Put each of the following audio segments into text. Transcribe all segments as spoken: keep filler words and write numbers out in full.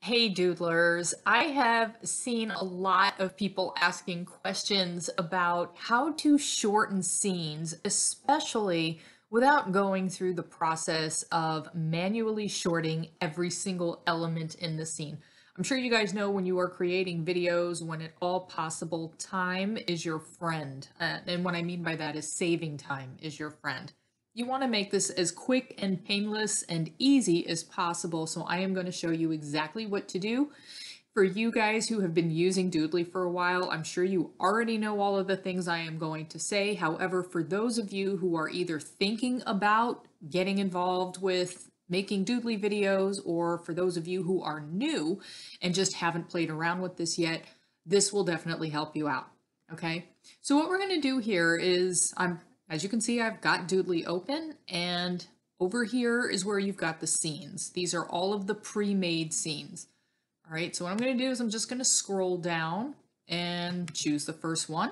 Hey Doodlers, I have seen a lot of people asking questions about how to shorten scenes, especially without going through the process of manually shorting every single element in the scene. I'm sure you guys know when you are creating videos, when at all possible, time is your friend. Uh, and what I mean by that is saving time is your friend. You want to make this as quick and painless and easy as possible, so I am going to show you exactly what to do. For you guys who have been using Doodly for a while, I'm sure you already know all of the things I am going to say. However, for those of you who are either thinking about getting involved with making Doodly videos, or for those of you who are new and just haven't played around with this yet, this will definitely help you out, okay? So what we're going to do here is, I'm As you can see, I've got Doodly open, and over here is where you've got the scenes. These are all of the pre-made scenes. All right, so what I'm gonna do is I'm just gonna scroll down and choose the first one.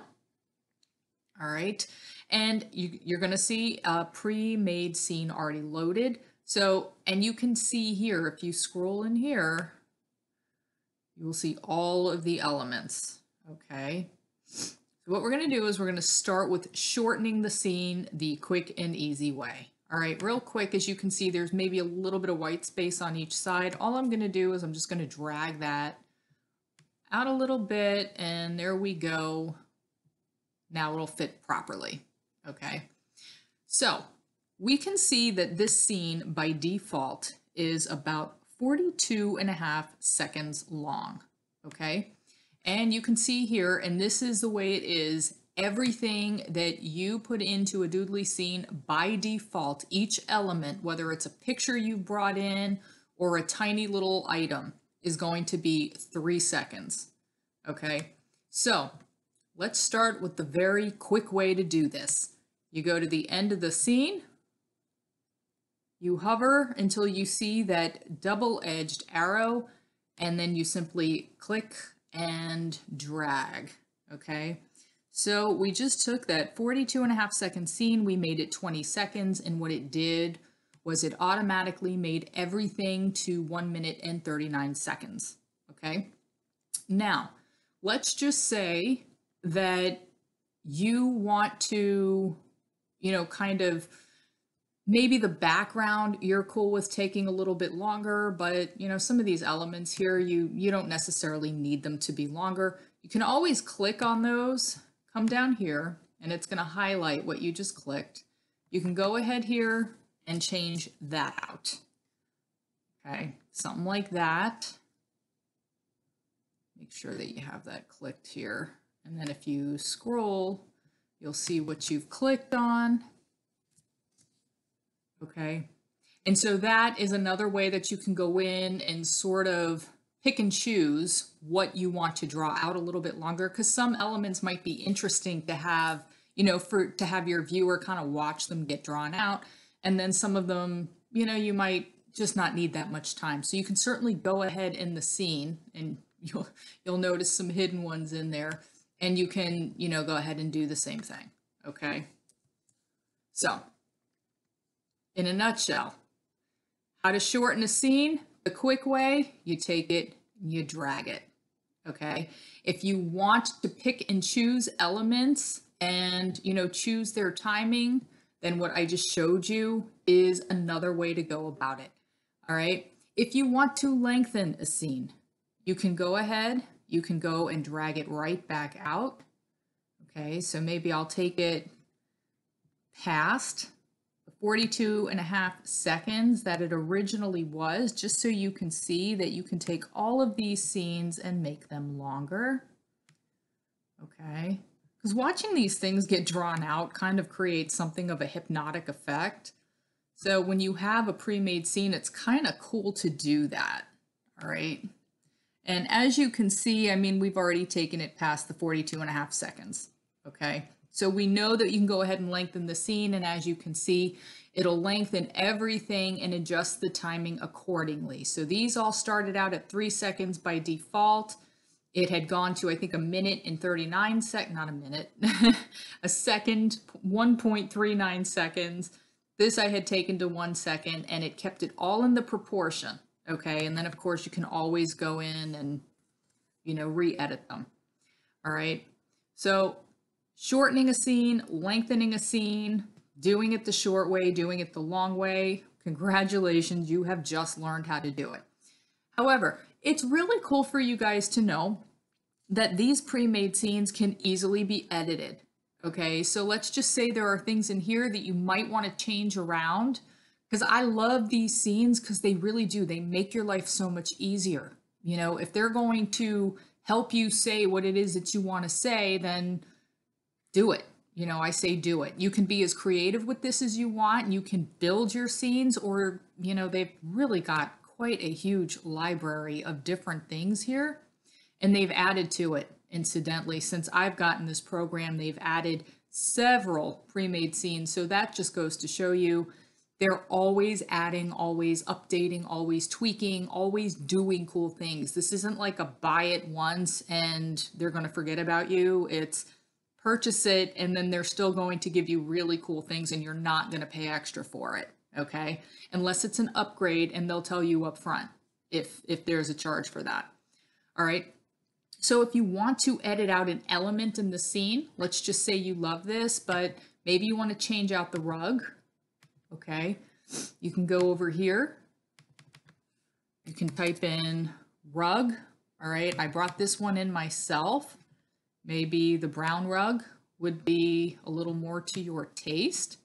All right, and you, you're gonna see a pre-made scene already loaded. So, and you can see here, if you scroll in here, you will see all of the elements, okay? What we're going to do is we're going to start with shortening the scene the quick and easy way. All right, real quick, as you can see, there's maybe a little bit of white space on each side. All I'm going to do is I'm just going to drag that out a little bit, and there we go. Now it'll fit properly. Okay, so we can see that this scene by default is about forty-two and a half seconds long. Okay. And you can see here, and this is the way it is, everything that you put into a Doodly scene by default, each element, whether it's a picture you've brought in or a tiny little item, is going to be three seconds, okay? So let's start with the very quick way to do this. You go to the end of the scene, you hover until you see that double-edged arrow, and then you simply click and drag, okay? So we just took that forty-two and a half second scene, we made it twenty seconds, and what it did was it automatically made everything to one minute and thirty-nine seconds, okay? Now, let's just say that you want to, you know, kind of, maybe the background, you're cool with taking a little bit longer, but you know, some of these elements here, you, you don't necessarily need them to be longer. You can always click on those, come down here, and it's gonna highlight what you just clicked. You can go ahead here and change that out. Okay, something like that. Make sure that you have that clicked here. And then if you scroll, you'll see what you've clicked on. Okay, and so that is another way that you can go in and sort of pick and choose what you want to draw out a little bit longer, because some elements might be interesting to have, you know, for to have your viewer kind of watch them get drawn out. And then some of them, you know, you might just not need that much time. So you can certainly go ahead in the scene, and you'll, you'll notice some hidden ones in there, and you can, you know, go ahead and do the same thing. Okay, so. In a nutshell, how to shorten a scene, the quick way, you take it, you drag it, okay? If you want to pick and choose elements and, you know, choose their timing, then what I just showed you is another way to go about it, all right? If you want to lengthen a scene, you can go ahead, you can go and drag it right back out, okay? So maybe I'll take it past forty-two and a half seconds that it originally was, just so you can see that you can take all of these scenes and make them longer. Okay, because watching these things get drawn out kind of creates something of a hypnotic effect. So when you have a pre-made scene, it's kind of cool to do that. All right. And as you can see, I mean, we've already taken it past the forty-two and a half seconds. Okay. So we know that you can go ahead and lengthen the scene, and as you can see, it'll lengthen everything and adjust the timing accordingly. So these all started out at three seconds by default. It had gone to, I think, a minute and thirty-nine seconds, not a minute, a second, one point three nine seconds. This I had taken to one second, and it kept it all in the proportion. Okay, and then of course you can always go in and, you know, re-edit them. All right, so shortening a scene, lengthening a scene, doing it the short way, doing it the long way. Congratulations, you have just learned how to do it. However, it's really cool for you guys to know that these pre-made scenes can easily be edited. Okay, so let's just say there are things in here that you might want to change around, because I love these scenes because they really do. They make your life so much easier. You know, if they're going to help you say what it is that you want to say, then do it. You know, I say do it. You can be as creative with this as you want. You can build your scenes, or, you know, they've really got quite a huge library of different things here. And they've added to it, incidentally. Since I've gotten this program, they've added several pre-made scenes. So that just goes to show you they're always adding, always updating, always tweaking, always doing cool things. This isn't like a buy it once and they're going to forget about you. It's purchase it and then they're still going to give you really cool things and you're not going to pay extra for it, okay? Unless it's an upgrade and they'll tell you up front if, if there's a charge for that, all right? So if you want to edit out an element in the scene, let's just say you love this, but maybe you want to change out the rug. Okay, you can go over here, you can type in rug, all right, I brought this one in myself, maybe the brown rug would be a little more to your taste,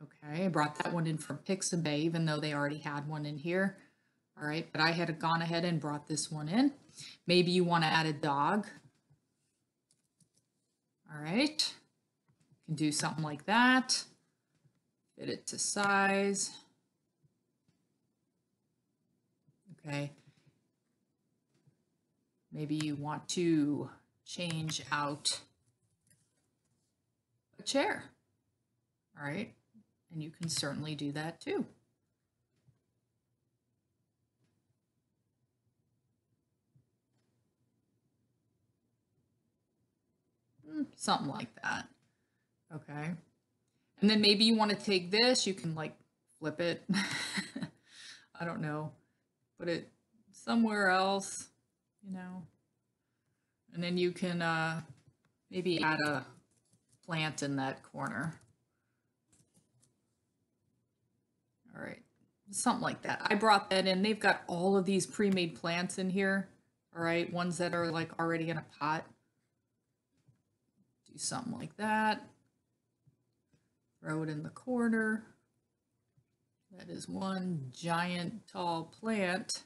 okay, I brought that one in from Pixabay, even though they already had one in here, all right, but I had gone ahead and brought this one in. Maybe you want to add a dog, all right, you can do something like that. Fit it to size. Okay. Maybe you want to change out a chair. All right. And you can certainly do that too. Mm, something like that. Okay. And then maybe you want to take this, you can like flip it, I don't know, put it somewhere else, you know, and then you can uh, maybe add a plant in that corner. All right, something like that. I brought that in. They've got all of these pre-made plants in here, all right, ones that are like already in a pot. Do something like that. Throw it in the corner. That is one giant tall plant.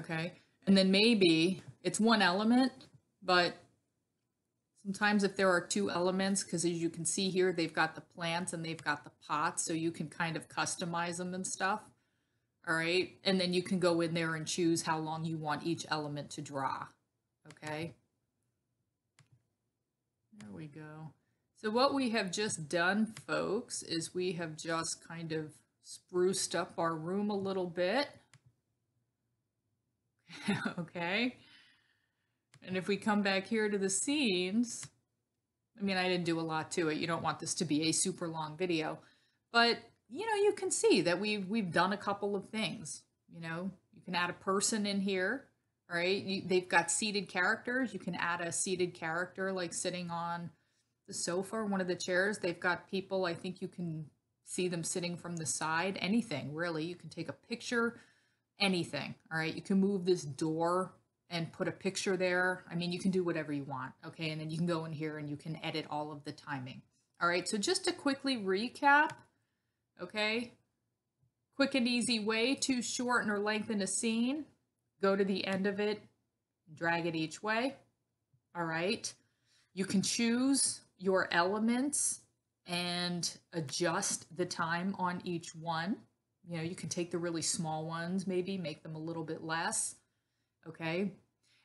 Okay, and then maybe it's one element, but sometimes if there are two elements, because as you can see here, they've got the plants and they've got the pots, so you can kind of customize them and stuff. All right, and then you can go in there and choose how long you want each element to draw. Okay, there we go. So what we have just done, folks, is we have just kind of spruced up our room a little bit. Okay. And if we come back here to the scenes, I mean, I didn't do a lot to it. You don't want this to be a super long video, but you know, you can see that we've, we've done a couple of things. You know, you can add a person in here, right? You, they've got seated characters. You can add a seated character like sitting on the sofa or one of the chairs. They've got people, I think you can see them sitting from the side, anything really. You can take a picture, anything, all right? You can move this door and put a picture there. I mean, you can do whatever you want, okay? And then you can go in here and you can edit all of the timing. All right, so just to quickly recap, okay? Quick and easy way to shorten or lengthen a scene. Go to the end of it, drag it each way, all right? You can choose your elements and adjust the time on each one. You know, you can take the really small ones, maybe make them a little bit less, okay?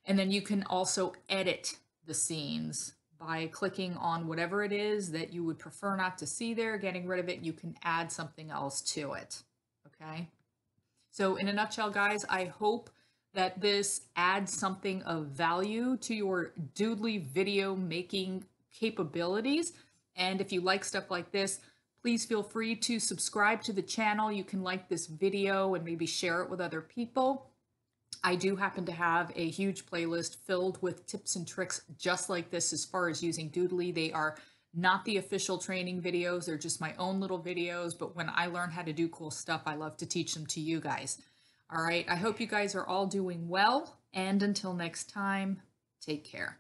And then you can also edit the scenes by clicking on whatever it is that you would prefer not to see there, getting rid of it, you can add something else to it, okay? So in a nutshell, guys, I hope that this adds something of value to your Doodly video making capabilities. And if you like stuff like this, Please feel free to subscribe to the channel. You can like this video and maybe share it with other people. I do happen to have a huge playlist filled with tips and tricks just like this as far as using Doodly. They are not the official training videos. They're just my own little videos. But when I learn how to do cool stuff, I love to teach them to you guys. All right. I hope you guys are all doing well. And until next time, take care.